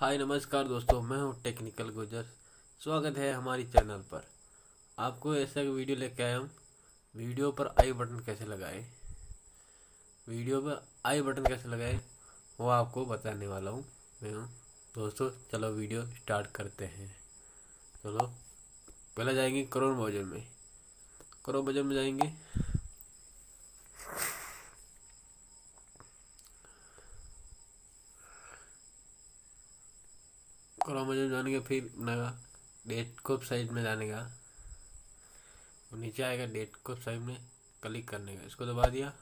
हाय नमस्कार दोस्तों, मैं हूं टेक्निकल गुजर। स्वागत है हमारी चैनल पर। आपको ऐसा वीडियो लेके आए हम। वीडियो पर आई बटन कैसे लगाएं वो आपको बताने वाला हूं मैं दोस्तों। चलो वीडियो स्टार्ट करते हैं। चलो पहले जाएंगे क्रोम ब्राउज़र में। जाएंगे क्रोम ब्राउज़र जाने का, फिर अपना डेस्कटॉप साइड में जाने का, नीचे आएगा डेस्कटॉप साइड में क्लिक करने का। इसको दबा दिया।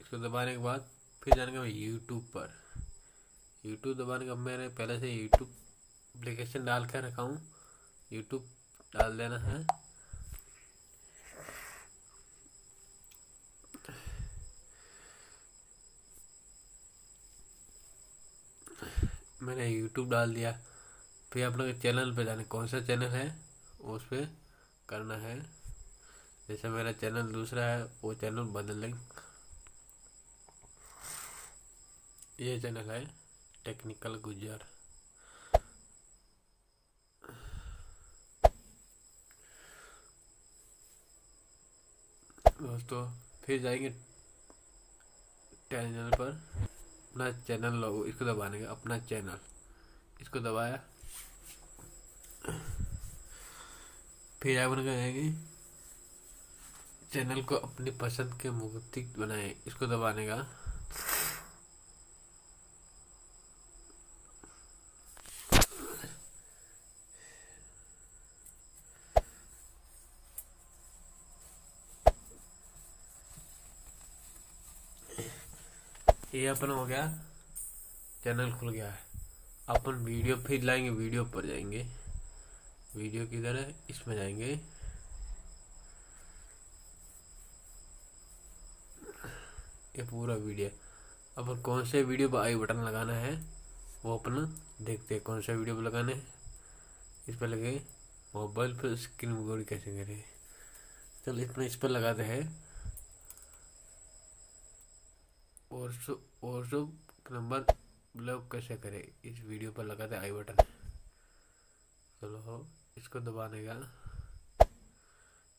इसको दबाने के बाद फिर जाने का यूट्यूब पर। यूट्यूब दबाने का, मैंने पहले से यूट्यूब एप्लीकेशन डाल कर रखा हूँ, यूट्यूब डाल देना है। मैंने यूट्यूब डाल दिया। फिर आप लोग चैनल पे जाना, कौन सा चैनल है उस पर करना है। जैसे मेरा चैनल दूसरा है, वो चैनल बदल लेंगे। ये चैनल है टेक्निकल गुज्जर। दोस्तों फिर जाएंगे चैनल पर, अपना चैनल लोगो, इसको दबाने का अपना चैनल। इसको दबाया, फिर आप बनाएंगे चैनल को अपनी पसंद के मुताबिक बनाए। इसको दबाने का, ये अपन हो गया, चैनल खुल गया है। अपन वीडियो फिर लाएंगे, वीडियो पर जाएंगे। वीडियो किधर है, इसमें जाएंगे। ये पूरा वीडियो, अपन कौन से वीडियो पर आई बटन लगाना है वो अपन देखते हैं। कौन से वीडियो पर लगाना है, इस पर लगे मोबाइल पर स्क्रीन रिकॉर्ड कैसे करें। चलो इतना इस पर लगाते हैं। और सब नंबर ब्लॉक कैसे करें, इस वीडियो पर लगाते आई बटन। चलो इसको दबाने का,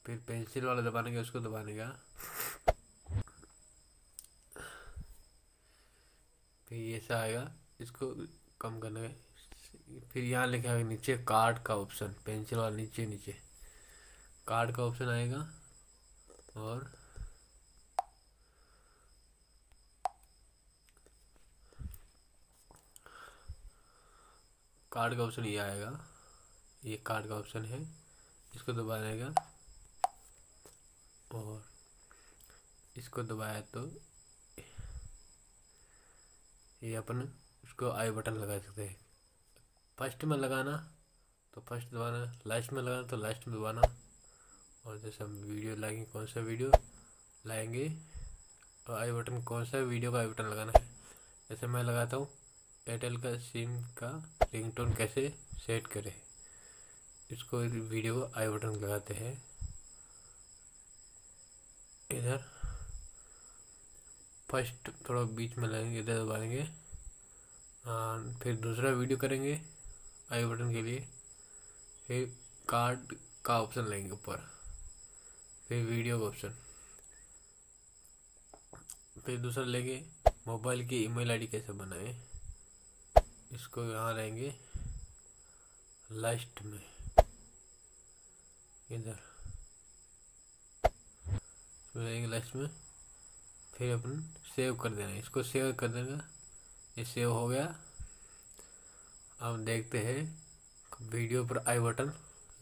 फिर पेंसिल वाला दबाने का, उसको दबाने का। फिर ये सा आएगा, इसको कम करने का। फिर यहाँ लिखा है नीचे कार्ड का ऑप्शन, पेंसिल वाला नीचे कार्ड का ऑप्शन आएगा। और कार्ड का ऑप्शन ये आएगा, ये कार्ड का ऑप्शन है, इसको दबाने का। और इसको दबाया तो ये अपन उसको आई बटन लगा सकते हैं। फर्स्ट में लगाना तो फर्स्ट दबाना, लास्ट में लगाना तो लास्ट में दबाना। और जैसे हम वीडियो लाएंगे, कौन सा वीडियो लाएंगे और आई बटन, कौन सा वीडियो का आई बटन लगाना है। जैसे मैं लगाता हूँ एयरटेल का सिम का रिंगटोन कैसे सेट करें, इसको वीडियो को आई बटन लगाते हैं। इधर फर्स्ट थोड़ा बीच में लाएंगे, इधर दबाएंगे। फिर दूसरा वीडियो करेंगे आई बटन के लिए। फिर कार्ड का ऑप्शन लेंगे ऊपर, फिर वीडियो का ऑप्शन, फिर दूसरा लेंगे मोबाइल की ईमेल आईडी कैसे बनाएं, इसको यहाँ रहेंगे लास्ट में। इधर रहेंगे लास्ट में। फिर अपन सेव कर देना, इसको सेव कर देना। ये सेव हो गया। अब देखते हैं वीडियो पर आई बटन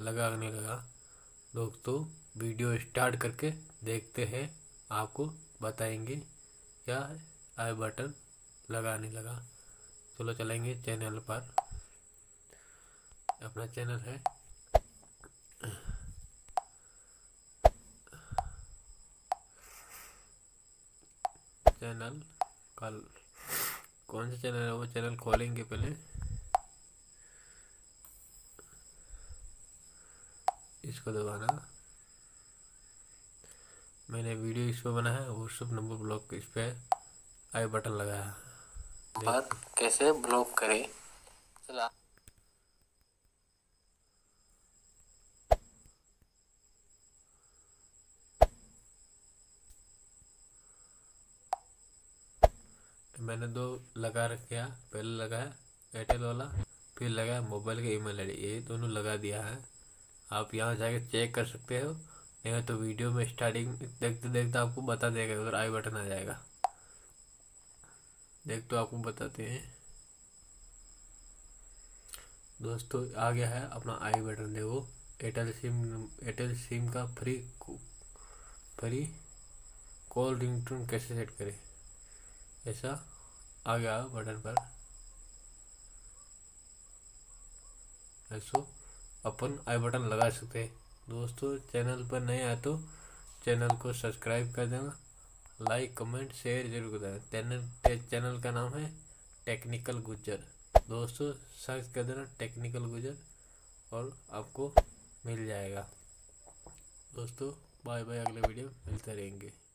लगा नहीं लगा। दोस्तों वीडियो स्टार्ट करके देखते हैं, आपको बताएंगे क्या आई बटन लगा नहीं लगा। चलो चलेंगे चैनल पर, अपना चैनल है। चैनल का कौन सा चैनल है वो चैनल खोलेंगे पहले। इसको दबाना, मैंने वीडियो इस पर बनाया है। व्हाट्सएप नंबर ब्लॉक, इस पर आई बटन लगाया, कैसे ब्लॉक करें चला मैंने दो लगा रखा, पहले लगाया एयरटेल वाला, फिर लगाया मोबाइल के ईमेल आईडी, ये दोनों लगा दिया है। आप यहाँ जाके चेक कर सकते हो, नहीं तो वीडियो में स्टार्टिंग देखते देखते आपको बता देगा, उधर आई बटन आ जाएगा, देख तो आपको बताते हैं दोस्तों। आ गया है अपना आई बटन, देखो एयरटेल सिम का फ्री कॉल रिंगटोन कैसे सेट करें, ऐसा आ गया बटन पर। ऐसो अपन आई बटन लगा सकते हैं दोस्तों। चैनल पर नए आए तो चैनल को सब्सक्राइब कर देना, लाइक कमेंट शेयर जरूर कर देना। चैनल का नाम है टेक्निकल गुज्जर दोस्तों, सर्च कर देना टेक्निकल गुज्जर और आपको मिल जाएगा दोस्तों। बाय बाय, अगले वीडियो मिलते रहेंगे।